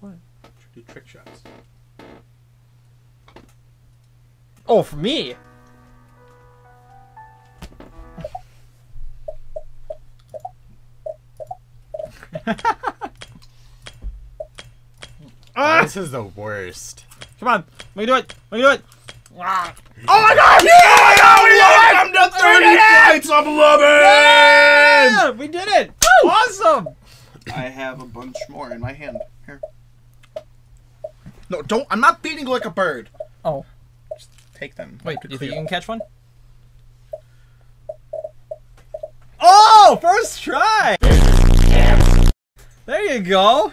What? Do trick shots. Oh, for me? Ah! This is the worst. Come on, we can do it. We can do it. Ah. Oh my God! Yeah! Oh, we welcome to 30 Flights of Loving. Yeah! We did it! Woo! Awesome! I have a bunch more in my hand. Here. No, don't. I'm not beating like a bird. Oh. Just take them. Wait, do you think you can catch one? Oh, first try. There you go.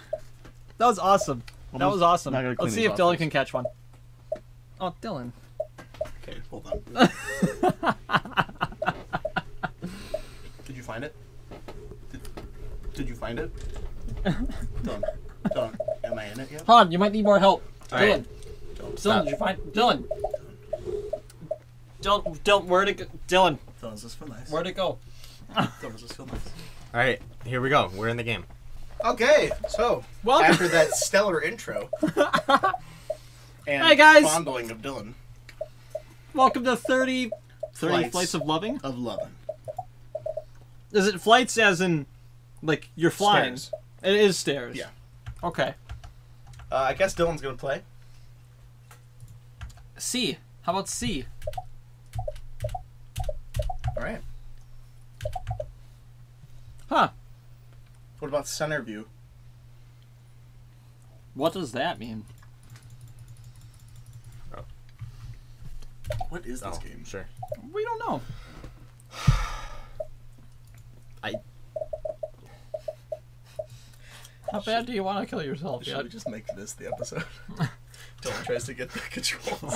That was awesome. That was awesome. Let's see if Dylan can catch one. Oh, Dylan. Okay, hold on. Did you find it? Did you find it? Dylan, am I in it yet? Han, you might need more help. All Dylan. Right. Dylan, did you find it? Dylan. Dylan, where'd it go? Dylan. Dylan's just feel nice. Where'd it go? Dylan's just feel nice. All right, here we go. We're in the game. Okay, so welcome. After that stellar intro and hi guys. Fondling of Dylan, welcome to 30 Flights of Loving. Of Loving. Is it flights as in like you're flying? Stairs. It is stairs. Yeah. Okay. I guess Dylan's gonna play. C. How about C? All right. Huh. What about center view? What does that mean? Oh. What is this game? Sure. We don't know. How bad do you want to kill yourself? Should we just make this the episode? Dylan tries to get the controls.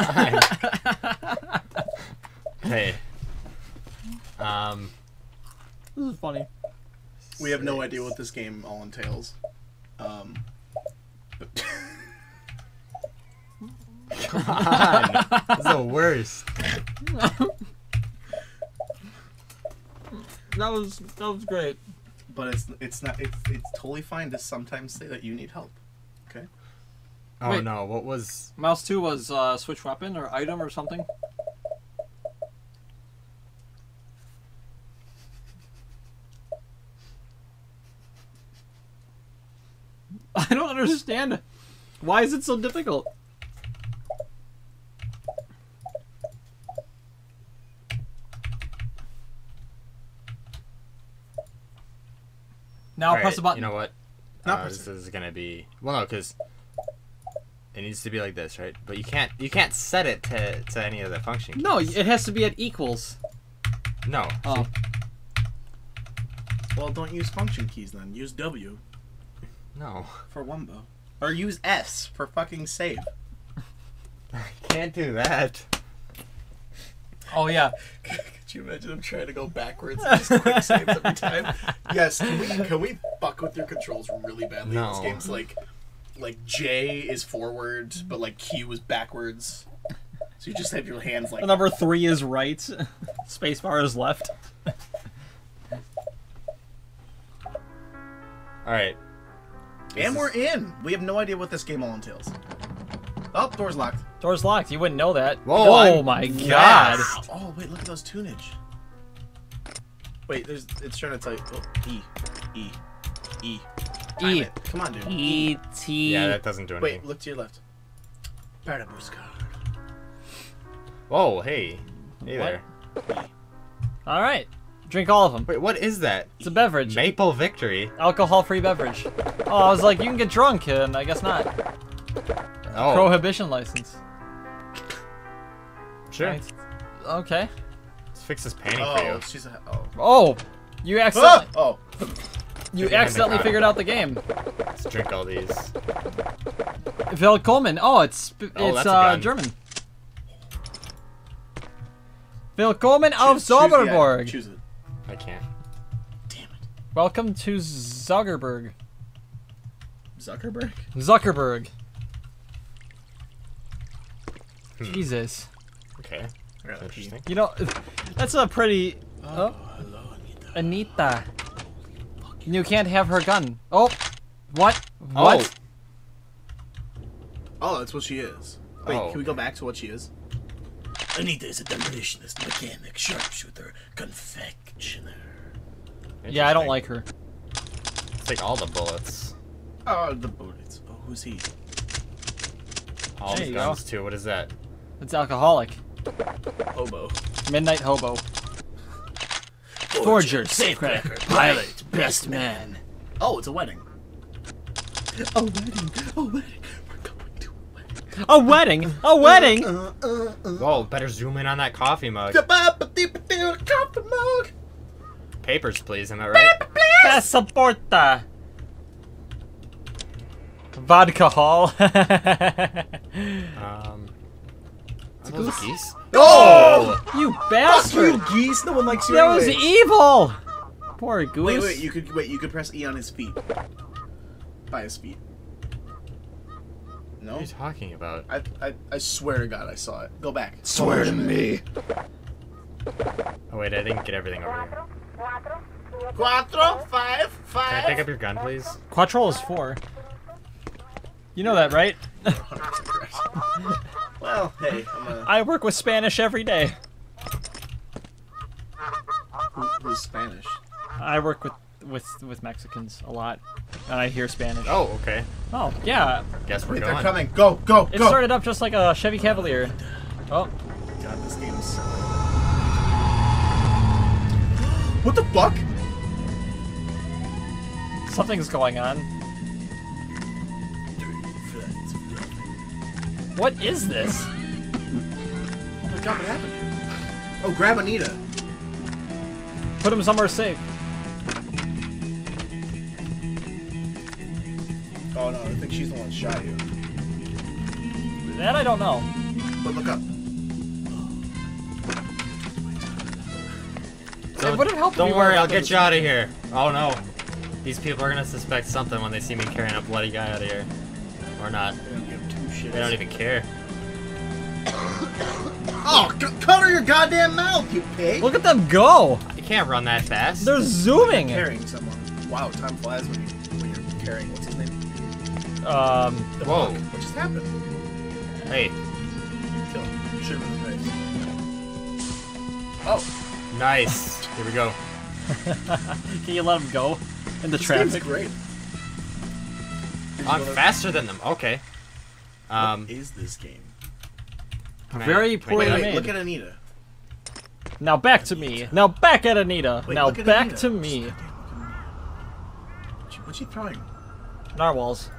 Hey. This is funny. We have no idea what this game all entails. Come on. That's the worst. That was great. But it's totally fine to sometimes say that you need help. Okay? Oh wait, no, what was Mouse 2 was switch weapon or item or something? I don't understand. Why is it so difficult? Now press a button. You know what? This is gonna be no, because it needs to be like this, right? But you can't set it to any of the function keys. No, it has to be at equals. No. Oh. Well, don't use function keys then. Use W. No. For Wumbo. Or use S for fucking save. I can't do that. Oh, yeah. Could you imagine him trying to go backwards and just quick saves every time? Yes, can we fuck with your controls really badly? No. This game's like J is forward, but like Q is backwards. So you just have your hands like... Number 3 is right. Spacebar is left. Alright. And we're in. We have no idea what this game all entails. Oh, door's locked. Door's locked. You wouldn't know that. Whoa, oh my God. Oh, wait, look at those tunage. Wait, it's trying to tell you. Oh, E. Come on, dude. E-T. Yeah, that doesn't do anything. Wait, look to your left. Parabusca. Whoa, hey. Hey there. All right. Drink all of them. Wait, what is that? It's a beverage. Maple Victory. Alcohol-free beverage. Oh, I was like, you can get drunk, and I guess not. Oh. Prohibition license. Sure. Right. Okay. Let's fix this painting for you. She's a, oh. You accidentally. Oh. You accidentally figured out the game. Let's drink all these. Willkommen. Oh, it's German. Willkommen auf Zauberburg. Choose it. I can't. Damn it. Welcome to Zuckerberg. Zuckerberg? Zuckerberg. Jesus. Okay. That's interesting. You know, that's a pretty... Oh, hello, Anita. You can't have her gun. Oh. What? What? Oh, that's what she is. Wait, can we go back to what she is? Anita is a demolitionist, mechanic, sharpshooter, confectioner. Yeah, I don't like her. Take all the bullets. Oh, the bullets. Oh, who's he? All the guns too. What is that? It's alcoholic. Hobo. Midnight hobo. Forger, safecracker, pilot, best man. Oh, it's a wedding. A wedding. A wedding. We're going to a wedding. A wedding. A wedding. Whoa! Better zoom in on that coffee mug. Coffee mug. Papers, please. Am I right? Passaporta. Vodka hall. Are those geese? Oh! You bastard! Fuck you, geese! No one likes you. That was evil. Poor goose. Wait, wait. You could press E on his feet. By his feet. No. What are you talking about? I swear to God, I saw it. Go back. Swear to me. Oh wait, I didn't get everything over here. Cuatro, five. Can I pick up your gun, please? Cuatro is 4. You know that, right? Well, hey, I work with Spanish every day. Who's Spanish? I work with Mexicans a lot, and I hear Spanish. Oh, okay. Oh, yeah. Guess we're going. They're coming. Go, go, go. It started up just like a Chevy Cavalier. Oh. God, this game is so... What the fuck? Something's going on. What is this? Oh my God, what happened? Oh, grab Anita. Put him somewhere safe. Oh no, I think she's the one who shot you. That I don't know. But look up. So don't worry, I'll get you out of here. Oh no. These people are gonna suspect something when they see me carrying a bloody guy out of here. Or not. They don't even care. Oh, cover your goddamn mouth, you pig! Look at them go! You can't run that fast. They're zooming! You're carrying someone. Wow, time flies when you're carrying. What's his name? The whoa. Bug. What just happened? Hey. Kill him. Shoot him in the face. Oh. Nice. Here we go. Can you let him go in the traffic? Great. I'm faster than them. Okay. What is this game? Very poorly made. Look at Anita. Now back to me. Now back at Anita. Wait, now back Anita. To me. What's she throwing? Narwhals.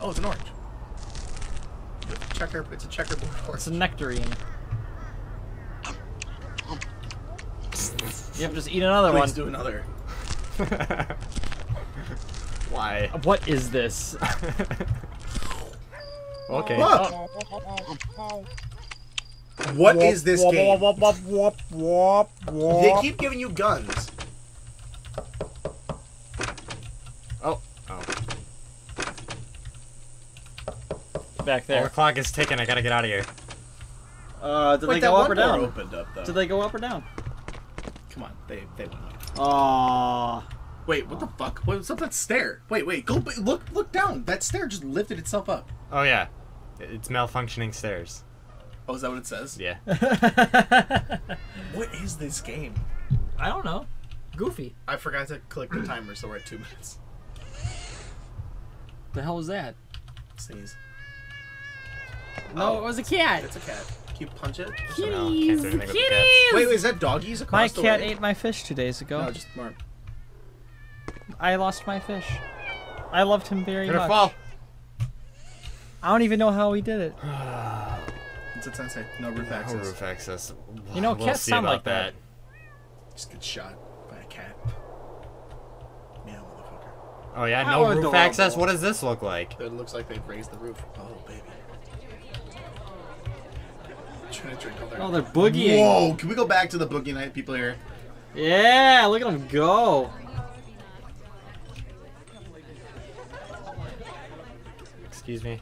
Oh, it's an orange. It's a checkerboard. It's a nectarine. You have to just eat another one. Let's do another. Why? What is this? Okay. Look. What is this game? They keep giving you guns. Oh. Oh. Back there. Oh, the clock is ticking. I gotta get out of here. Did they go up or down? Opened up, though. Did they go up or down? Come on, they went up. Aww. Wait, what the fuck? What's up that stair? Wait, wait, go look down. That stair just lifted itself up. Oh yeah, it's malfunctioning stairs. Oh, is that what it says? Yeah. What is this game? I don't know. Goofy. I forgot to click the timer, so we're at 2 minutes. The hell was that? Sneeze. No, it was a cat. It's a cat. You punch it? Kitties! Kitties! Wait, is that doggies across the way? My cat ate my fish 2 days ago. No, just Mark. I lost my fish. I loved him very much. Fall. I don't even know how he did it. It's a sensei. No roof access. No roof access. You know, we'll cats sound like that. Just get shot by a cat. Yeah, motherfucker. Oh yeah, no roof access? What does this look like? It looks like they've raised the roof. Oh, baby. Oh, they're boogieing. Whoa, can we go back to the boogie night people here? Yeah, look at them go. Excuse me.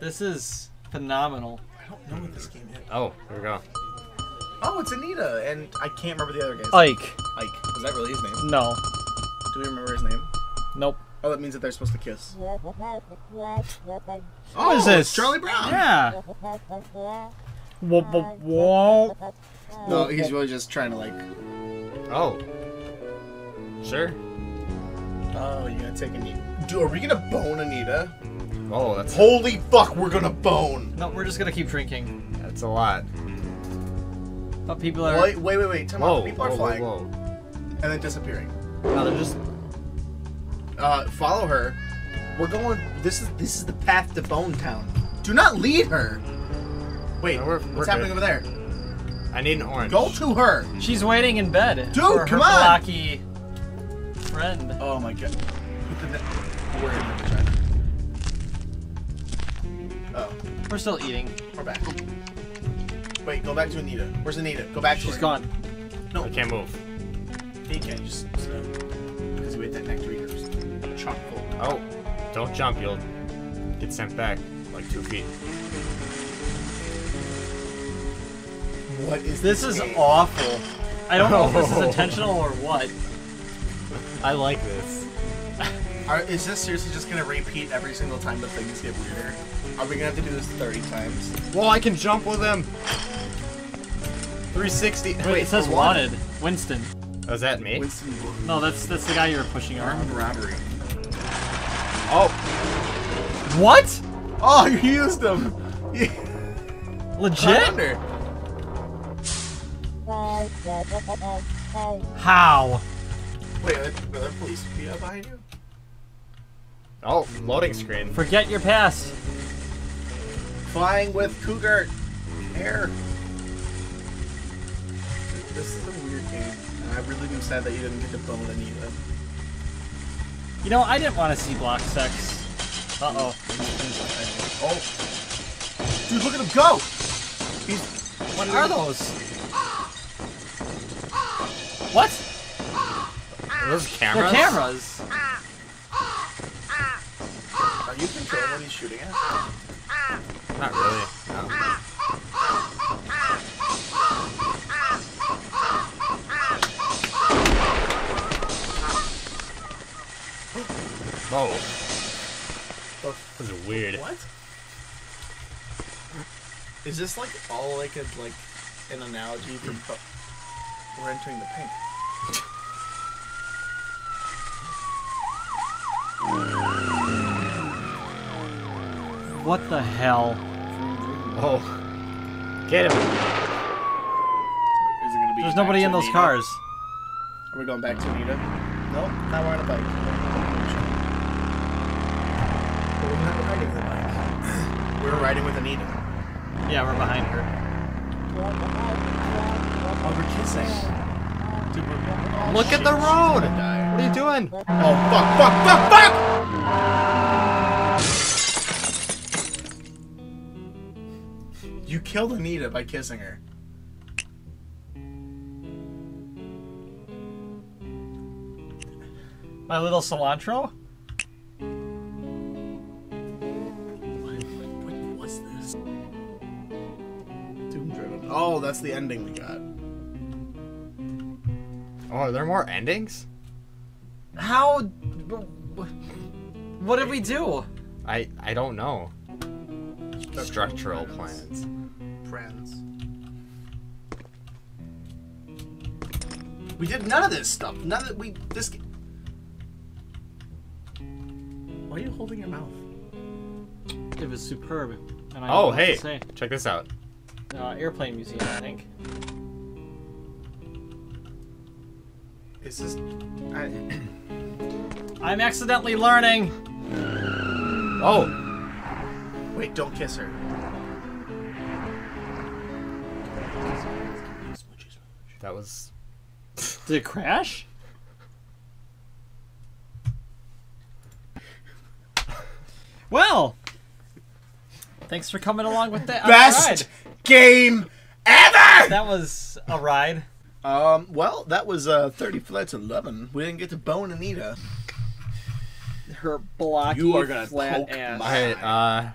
This is phenomenal. I don't know what this game is. Oh, here we go. Oh, it's Anita, and I can't remember the other guy's name. Ike. Ike. Was that really his name? No. Do we remember his name? Nope. Oh, that means that they're supposed to kiss. Oh, what is this? It's Charlie Brown. Yeah. No, he's really just trying to like. Oh. Sure. Oh, you gotta take Anita. Dude, are we gonna bone Anita? Oh, that's. Holy fuck, we're gonna bone. No, we're just gonna keep drinking. That's a lot. But people are. Wait. Time out. People are flying. Whoa. And then disappearing. No, they're just. Follow her. We're going. This is the path to Bone Town. Do not lead her. Wait, no, what's happening over there? I need an orange. Go to her. She's waiting in bed. Dude, for come her on. Blocky friend. Oh my god. Oh. We're still eating. We're back. Wait, go back to Anita. Where's Anita? Go back to her. She's gone. No, I can't move. He can't just stop. Because he ate that nectarine. Oh, don't jump, you'll get sent back like 2 feet. What is this? This is awful. I don't know if this is intentional or what. I like this. Is this seriously just going to repeat every single time the things get weirder? Are we going to have to do this 30 times? Well, I can jump with him. 360. Wait, it says wanted. Winston. Oh, is that me? Winston. No, that's the guy you were pushing around. Armed robbery. Oh. What? Oh, you used them. Legit? How? Wait, are there police behind you? Oh, loading screen. Forget your past. Flying with cougar hair. This is a weird game. I really am sad that you didn't get to bone Anita. You know, I didn't want to see block sex. Uh-oh. Oh. Dude, look at him go! He's... What are those? What? Are those cameras? They're cameras. Are you controlling what he's shooting at? Not really. No. Oh. This is weird. What? Is this like all like an analogy from We're entering the pink? What the hell? Oh. Get him. Is it gonna be There's nobody in those cars. Are we going back to Anita? Nope, now we're on a bike. We're riding with Anita. Yeah, we're behind her. Oh, we're kissing. Dude, we're... Oh, look at the road! What are you doing? Oh, fuck! You killed Anita by kissing her. My little cilantro? Oh, that's the ending we got. Oh, are there more endings? How? What did we do? I don't know. Structural plans. Friends. We did none of this stuff. None of we. This. Why are you holding your mouth? It was superb. And I oh, hey! Check this out. Airplane museum, I think. Is this... I'm accidentally learning! Oh! Wait, don't kiss her. That was... Did it crash? Well! Thanks for coming along with that. Best game ever! That was a ride. Well, that was 30 Flights of Loving. We didn't get to bone Anita. Her blocky you are gonna flat ass.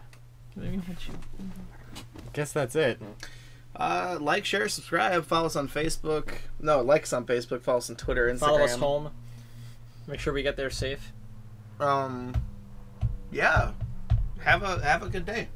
Guess that's it. Like, share, subscribe, follow us on Facebook. No, like us on Facebook, follow us on Twitter, Instagram. Follow us home. Make sure we get there safe. yeah, have a good day.